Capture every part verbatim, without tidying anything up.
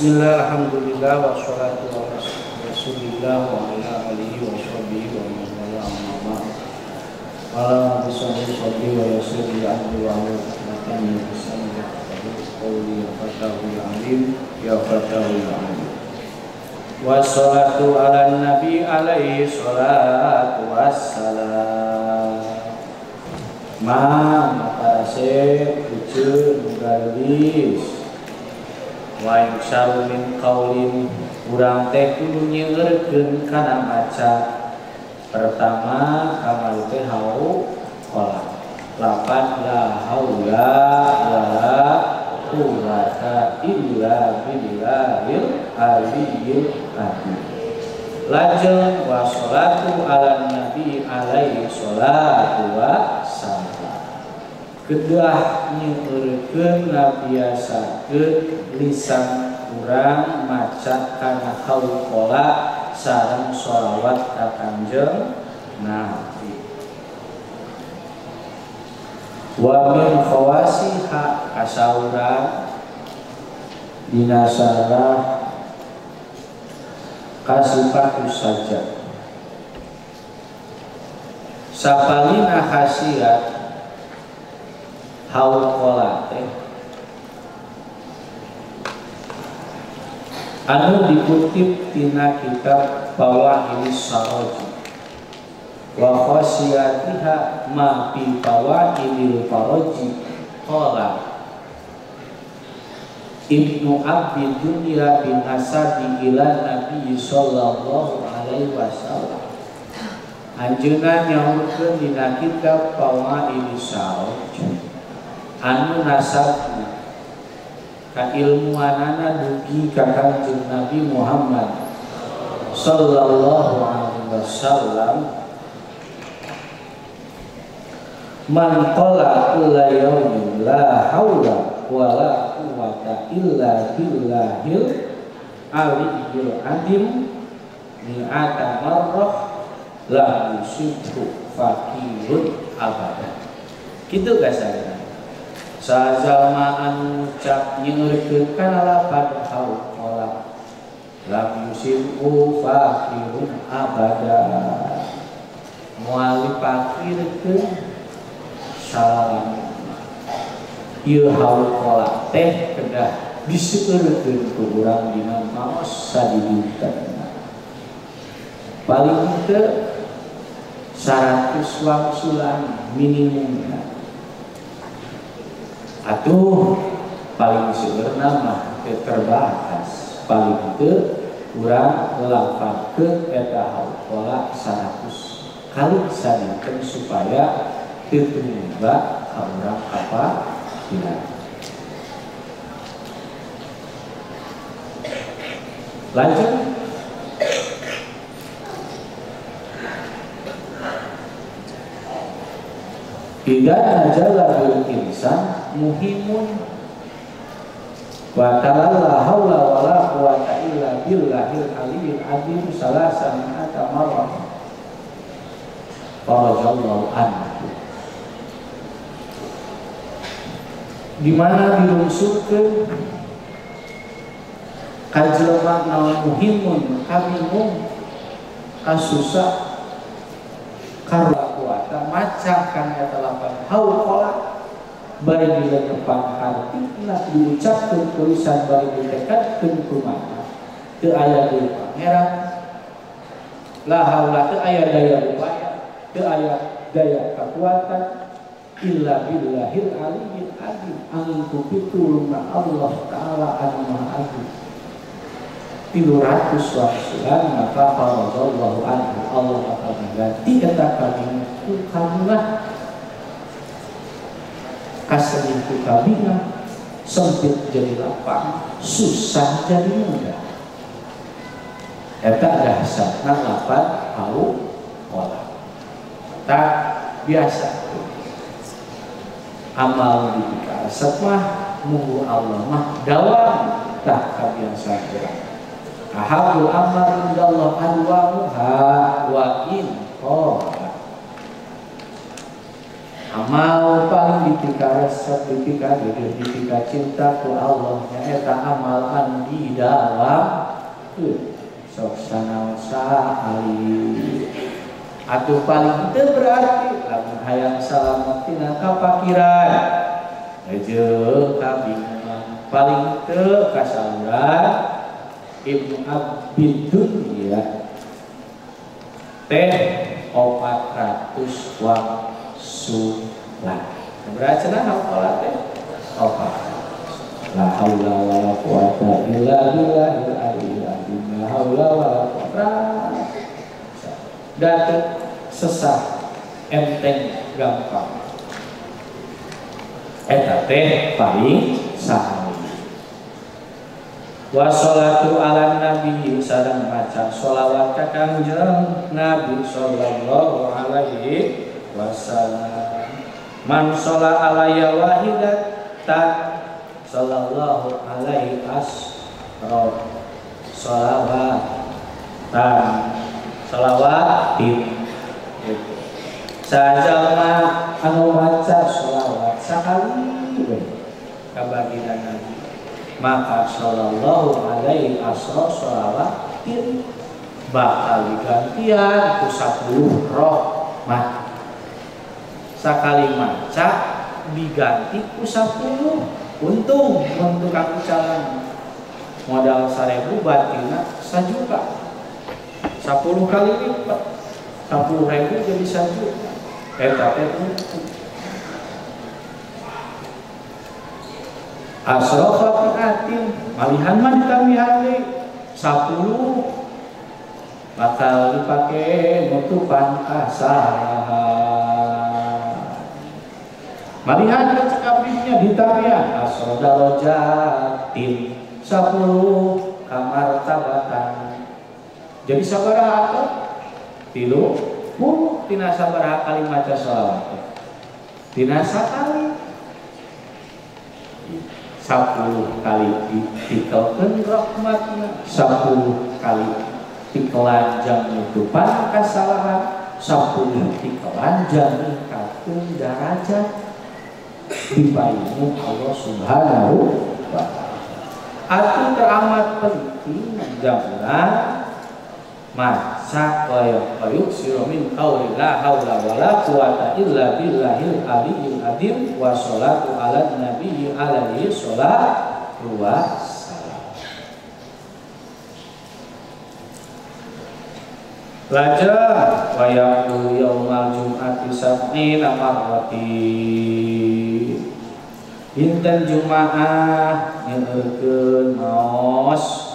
Bismillah, alhamdulillah, wassalatu wa rasulillah wa ala alihi wa sahbihi wa mawala amma ala bismillah sahbihi wa yasirli ahli wa ala matani bismillah qawli ya fatahul alim ya fatahul alim wassalatu ala nabi alaihi salatu wassalam ma matasih ucul mugalis wain sarumin kaulin urang teh kudu nyengerkeun kana maca pertama kamal teh hau qola lapan la haula wala quwwata illa billahil aliyyil azim. Lajeng wassalatu ala nabi alaihi salatu wassalam kedah nyeurkeun ngabiasakeun lisan urang maca kana qauqala sareng sholawat ka Kanjeng Nabi. Wa min khawasiha kasaura dinasara kasifatu saja sapalina khasiat hauqola teh anu dikutip tina kitab Fawaid Saroji wa khasiyatiha ma fi Fawaid Saroji qala Ibnu Abi Dunya bin Asadi ila Nabi sallallahu alaihi wasallam anjeunna nyaurkeun dina kitab Fawaid Saroji anu nasabna ka ilmuanana dugi ka Kanjeng Nabi Muhammad sallallahu alaihi wasallam man qala kulla yawmin la haula wala quwwata illa billahil aliyyil azim mi'ata marrah la yusibhu faqirun abada. Gitu guys saya. Sajama anu ngucap nyeurkeun kana lapan hauqala lam yusibhu faqirun abada moal dipakirkeun salaman ieu hauqala teh kedah diseureutkeun ku urang dina maos sadidikna paling teu seratus wangsulan minimumna. Atuh paling sebenarnya terbatas paling itu kurang delapan ke eta hauqala seratus kali santen supaya tertumba orang apa hilang. Lanjut tidak aja lagu insan muhimun wa ta'ala haula wala quwwata illa billahil aliyyil azim salasan ata marrah farajallahu anhu di mana dirungsulkeun kajelema naon muhimun kamimum kasusah karwa kuwata maca kana talapan hauqala bari diletepan harti nak diucapkan tulisan bari ditekatkan kumana teu aya deui pangeran la haula teu aya daya upaya teu aya daya kekuatan illa billahil aliyyil azim angku pitul ma Allah taala al-maha azim tiga ratus wasilan maka faradallahu anhu Allah akan ganti eta kami ku kamulah kaseniku kabingan, sempit jadi lapang, susah jadi mudah. Eta dahsatna lapan hauqala. Tak biasa. Amal dipika asep mah, munggu Allah mah dawam tak kabiasa gerak. Ahabul amal indallah anwamuha wa in qala. Amal paling tika resep, tika hidup, tika cinta ku Allah nyaeta amal andi dalam soksana sa'ali atuh paling itu berarti lamun hayang salamat tina kapakiran aja kabingungan paling itu kasaluran Ibnu Abid Dunia teh opat ratus waktu lah berarti nah opat opat la haula wala quwata illa billahil aliyyil azim la haula wala quwata datuk sesah enteng gampang eta teh paling sahih wa sholatu ala nabi sareng maca sholawat ka Kangjeng Nabi sallallahu alaihi wasallam man sholat alaiya wahidatan sallallahu alaihi asrof sholawatan sholawatin sajalma anu maca sholawat sakali kabagina Nabi maka sallallahu alaihi asrof sholawatin bakal digantian ku sepuluh rahmat sakali maca diganti ku sepuluh untung untuk aku jalan modal seribu batina sejuta sepuluh kali lipat sepuluh ribu jadi satu juta eta asrofa atin malihan mah ditambihane sepuluh bakal dipakai nutupan kasar malihan kecekapinnya ditambihan asroda rojatin sepuluh kamar tabatan jadi sabaraha tilu puluh tina sabaraha kali maca sholawat tina sakali sepuluh kali ditikelkeun rahmatna sepuluh kali dikelanjang nutupan kasalahan sepuluh dikelanjang katung darajat dibaimu Allah subhanahu wa ta'ala atuh teramat penting jamulah maca koyok koyok siromin qawli la hawla wala quwata illa billahil aliyyil azim wa sholatu ala nabiyyi alaihi sholatu wassalam lajah wa yaqulu yaumal jum'ati sab'ina marrati dinten Jumaah nyeurkeun maos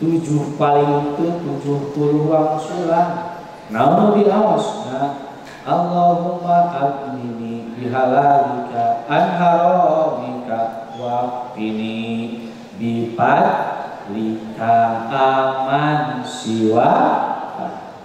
tujuh paling itu tujuh puluh wangsulan namun diawasna Allahumma abnini bihalalika anharamika waqini bipadlika aman siwa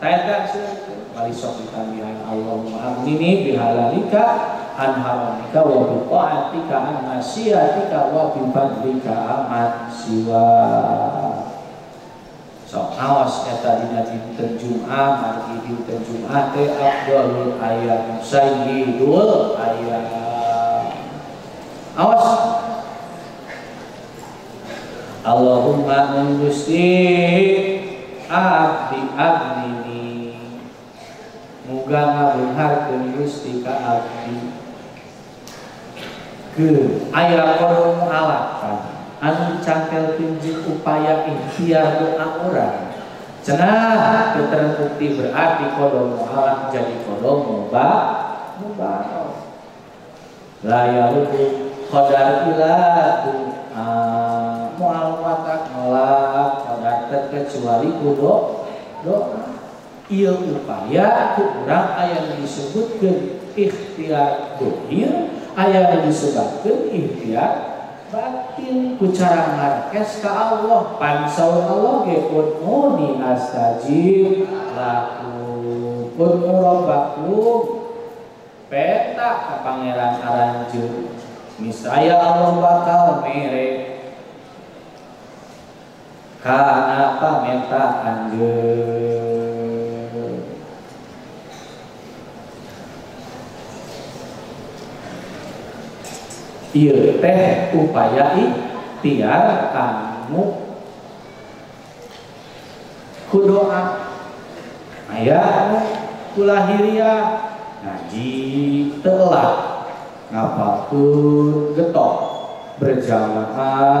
taitan sirku wali sok ditambihan Allahumma abnini bihalalika anharamika wabiqa'atika anmasyiatika wabipadlika aman siwa sok awas eta dina dinten Jumaah margi dinten Jumaah teh afdalul ayyam sayyidul ayyam awas Allahumma Gusti abdi abdini muga ngabeunharkeun Gusti ka abdi ke aya korong alatan anu cangkel pinjik upaya ikhtiar doa orang cenah terbukti berarti kodomo alat jadi kodomo bak mubarak layaluku khodar ila doa mual watak nolak khodar terkecuali kudo doa iya upaya kurang ayat disebutkan ikhtiar dohir ayat disebutkan ikhtiar batin ku cara markes ka Allah pansaun Allah ge kununi astajib lakum kunu rabbakum peta ka pangeran aranjeun niscaya Allah bakal mere kana pameta anjeun Ieu teh upaya ikhtiar kanu kudoa aya kulahiriah ngaji telah ngapalkeun getol berjamaah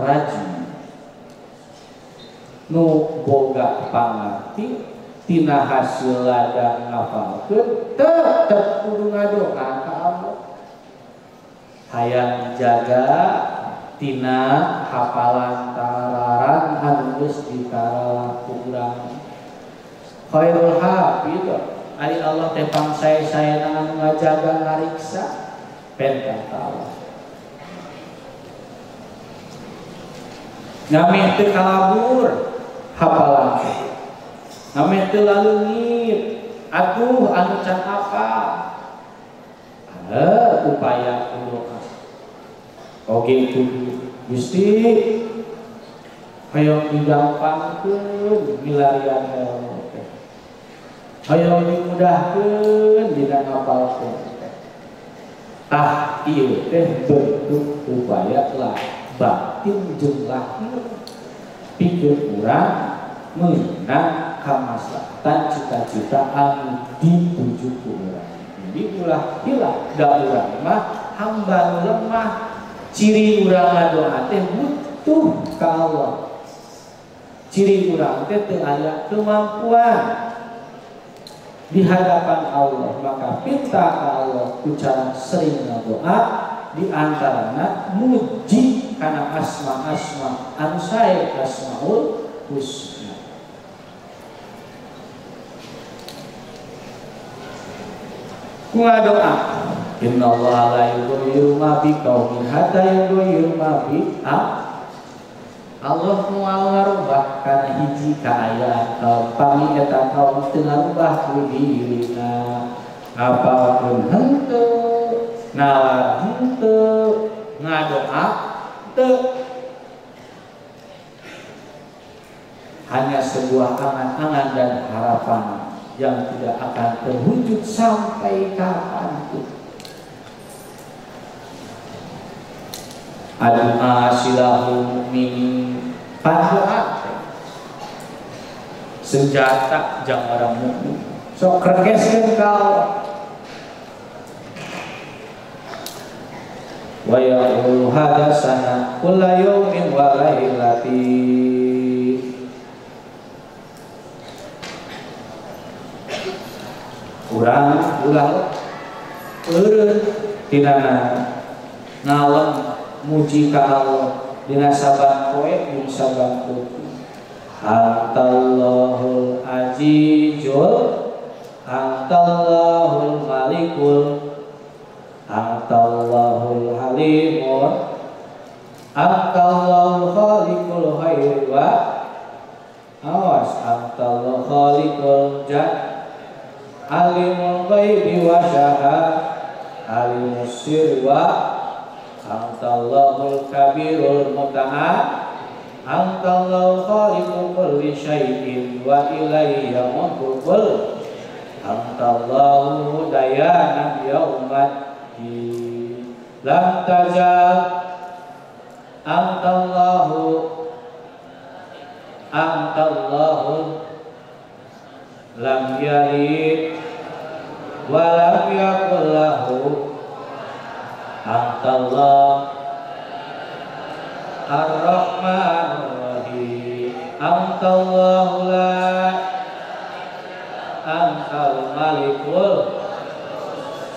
rajin nu boga pangarti tina hasil ladang ngapalkeun tetep kudu ngadoa ka Allah. Hayang jaga tina hafalan tararan harus ditaralakurang khairul hafid ari Allah teh pangsai sayangan ngajaga ngariksa pentak Allah ngameh teu kalabur hafalan ngameh teu lalungit atuh anu can apal eh upaya kudoa oke kudu Gusti hayang digampangkeun milarian ilmu teh hayang dimudahkeun dina ngapalkeun tah ieu teh bentuk upaya lah batin jeung lahir pikir urang meunang ka maslahatan cita-cita anu dituju ku urang jadi ulah hilang da urang mah hamba lemah ciri urang ngadoa teh butuh ka Allah. Ciri urang teh teu aya kemampuan di hadapan Allah, maka pinta ka Allah ku cara sering ngadoa di antarana muji kana asma-asma anu sae asmaul husna. Ku ngadoa innallaha la yughayyiru ma biqaumin hatta yughayyiru ma bi Allah moal ngarubah kana hiji kaayaan pami eta kaum teu ngarubah ku dirina apalakeun henteu nalar henteu ngadoa teu hanya sebuah angan-angan dan harapan yang tidak akan terwujud sampai kapanpun. Addu'a silahul mu'minin padu'a senjata jang orang mukmin sok regeskeun ka Allah wa ya'ul hadasana kulla yawmin wa lailati urang ulah eureun tinana ngalem muji ka Allah dina saban poe jeung saban kutu Allahul Azizul Allahul Malikul Allahul Halimul Allahul Khaliqul Khairi wa awas Allahul Khaliqul Jan Alimul Ghaibi wa Syahad Alimul Sirri wa Antallahul kabirul muta'al Antallahul khaliqu kulli syai'in wa ilaihi yamukul Antallahul dayanan yaumaddi lam tajal Antallahul Antallahul lam yalid wa lam yakul lahu Antallah Ar-Rahman Ar-Rahim Antallahu la Antal Malikul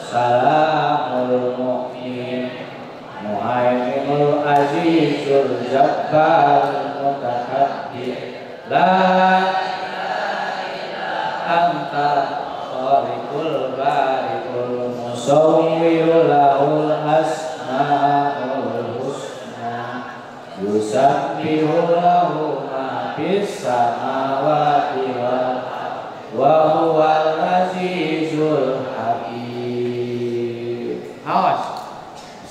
Salamul Mu'min Muhaiminul Azizul Jabbarul Mutakabbir La Antal Khaliqul Barikul Musawwirul Lahul Asmaul Husna yusabbihu lahu ma fis samawati wa huwal azizul hakim. Awas,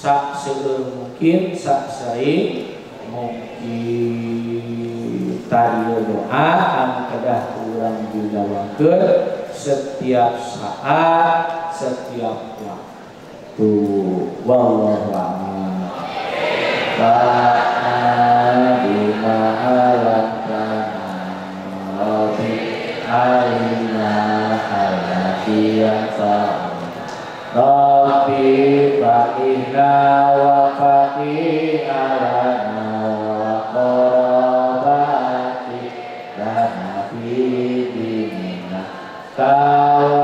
sak sebelum mungkin, sak sering mungkin tadi doa an kedah kurang dilawakeun setiap saat, setiap waktu. Wallahu a'lam. Kau